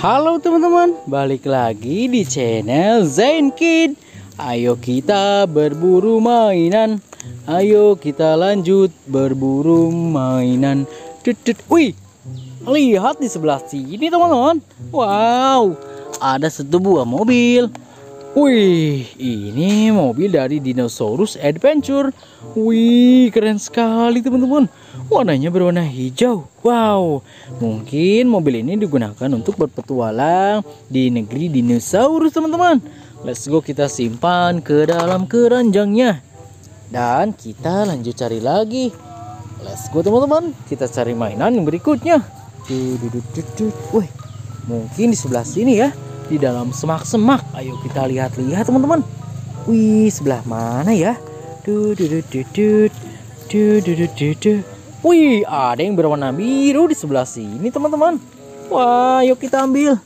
Halo teman-teman, balik lagi di channel Zain Kid. Ayo kita berburu mainan. Ayo kita lanjut berburu mainan. Wih, lihat di sebelah sini teman-teman. Wow, ada satu buah mobil. Wih, ini mobil dari Dinosaurus Adventure. Wih, keren sekali teman-teman. Warnanya berwarna hijau. Wow, mungkin mobil ini digunakan untuk berpetualang di negeri dinosaurus teman-teman. Let's go, kita simpan ke dalam keranjangnya. Dan kita lanjut cari lagi. Let's go teman-teman, kita cari mainan yang berikutnya. Wih, mungkin di sebelah sini ya, di dalam semak-semak. Ayo kita lihat-lihat teman-teman. Wih, sebelah mana ya? Wih, ada yang berwarna biru di sebelah sini teman-teman. Wah, yuk kita ambil.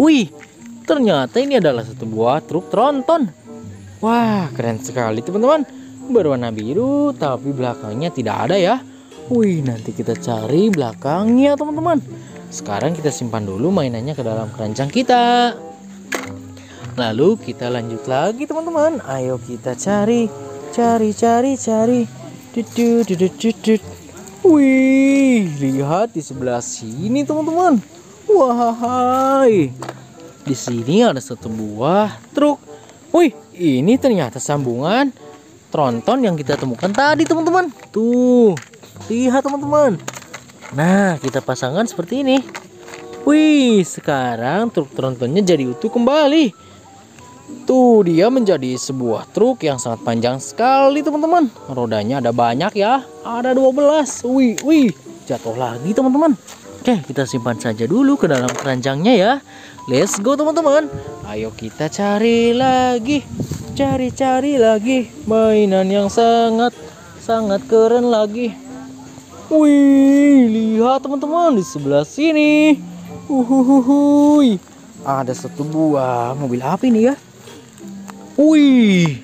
Wih, ternyata ini adalah satu buah truk tronton. Wah, keren sekali teman-teman. Berwarna biru tapi belakangnya tidak ada ya. Wih, nanti kita cari belakangnya teman-teman. Sekarang kita simpan dulu mainannya ke dalam keranjang kita. Lalu kita lanjut lagi teman-teman. Ayo kita cari. Wih, lihat di sebelah sini teman-teman. Wahai, di sini ada satu buah truk. Wih, ini ternyata sambungan tronton yang kita temukan tadi teman-teman. Tuh, lihat teman-teman. Nah, kita pasangkan seperti ini. Wih, sekarang truk trontonnya jadi utuh kembali. Tuh, dia menjadi sebuah truk yang sangat panjang sekali teman-teman. Rodanya ada banyak ya, ada 12. Wih, jatuh lagi teman-teman. Oke, kita simpan saja dulu ke dalam keranjangnya ya. Let's go teman-teman. Ayo kita cari lagi. Cari-cari lagi mainan yang sangat keren lagi. Wih, lihat teman-teman di sebelah sini. Uhuhuhuy, ada satu buah mobil api nih ya. Wih,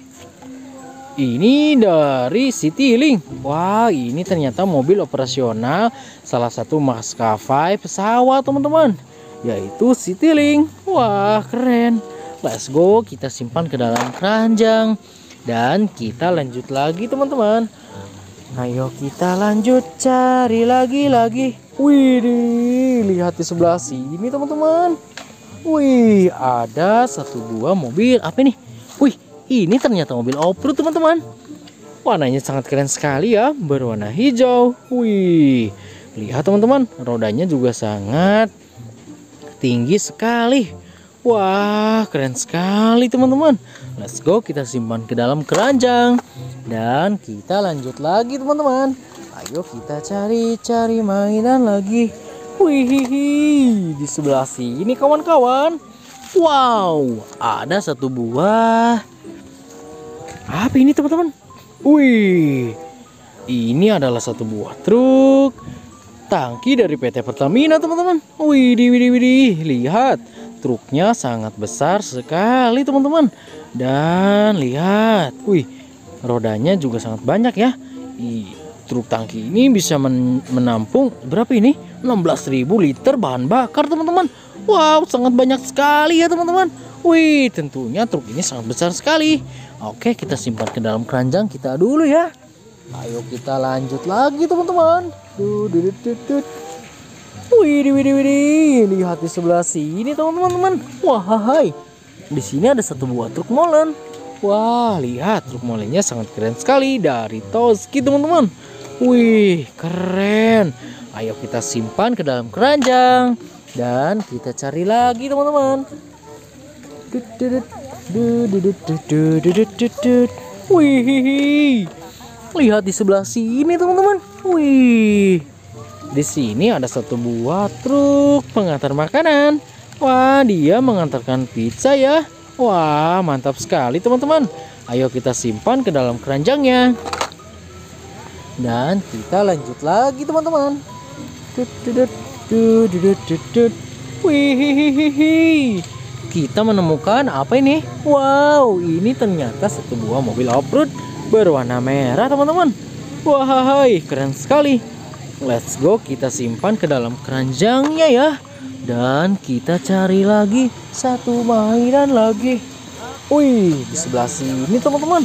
ini dari Citylink. Wah, ini ternyata mobil operasional salah satu maskapai pesawat teman-teman, yaitu Citylink. Wah, keren. Let's go, kita simpan ke dalam keranjang. Dan kita lanjut lagi teman-teman. Ayo kita lanjut cari lagi. Wih, lihat di sebelah sini teman-teman. Wih, ada satu buah mobil apa nih? Wih, ini ternyata mobil off-road teman-teman. Warnanya sangat keren sekali ya, berwarna hijau. Wih, lihat teman-teman, rodanya juga sangat tinggi sekali. Wah, keren sekali teman-teman. Let's go, kita simpan ke dalam keranjang. Dan kita lanjut lagi teman-teman. Ayo kita cari-cari mainan lagi. Wih, di sebelah sini kawan-kawan. Wow, ada satu buah apa ini teman-teman? Wih, ini adalah satu buah truk tangki dari PT. Pertamina teman-teman. Widih, lihat truknya sangat besar sekali teman-teman. Dan lihat, wih, rodanya juga sangat banyak ya. Truk tangki ini bisa menampung berapa ini? 16.000 liter bahan bakar teman-teman. Wow, sangat banyak sekali ya teman-teman. Wih, tentunya truk ini sangat besar sekali. Oke, kita simpan ke dalam keranjang kita dulu ya. Ayo kita lanjut lagi teman-teman. Wih, lihat di sebelah sini teman-teman. Wahai, di sini ada satu buah truk molen. Wah, lihat truk molennya sangat keren sekali dari Toski teman-teman. Wih, keren. Ayo kita simpan ke dalam keranjang. Dan kita cari lagi teman-teman. Wih, lihat di sebelah sini teman-teman. Wih, di sini ada satu buah truk pengantar makanan. Wah, dia mengantarkan pizza ya. Wah, mantap sekali teman-teman. Ayo kita simpan ke dalam keranjangnya. Dan kita lanjut lagi teman-teman. Wih, kita menemukan apa ini? Wow, ini ternyata satu buah mobil off-road berwarna merah teman-teman. Wahai, keren sekali. Let's go, kita simpan ke dalam keranjangnya ya. Dan kita cari lagi satu mainan lagi. Wih, di sebelah sini teman-teman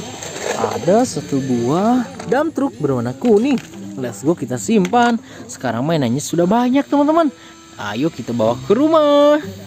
ada satu buah dump truck berwarna kuning. Let's go, kita simpan. Sekarang mainannya sudah banyak teman-teman. Ayo kita bawa ke rumah.